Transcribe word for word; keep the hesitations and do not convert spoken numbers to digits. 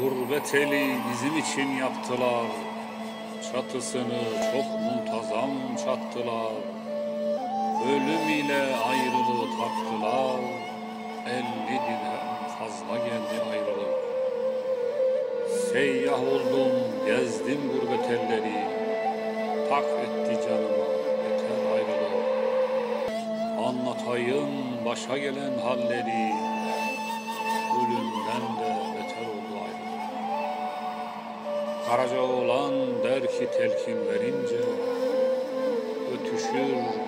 Gurbet eli bizim için yaptılar, çatısını çok muntazam çattılar. Ölüm ile ayrılığı taktılar, elli dirhem fazla geldi ayrılık. Seyyah oldum, gezdim gurbet elleri, tak etti canıma yeter ayrılık. Anlatayım başa gelen halleri, ölümden de beter oldu ayrılık. Karacaoğlan der ki telkin verince, ötüşür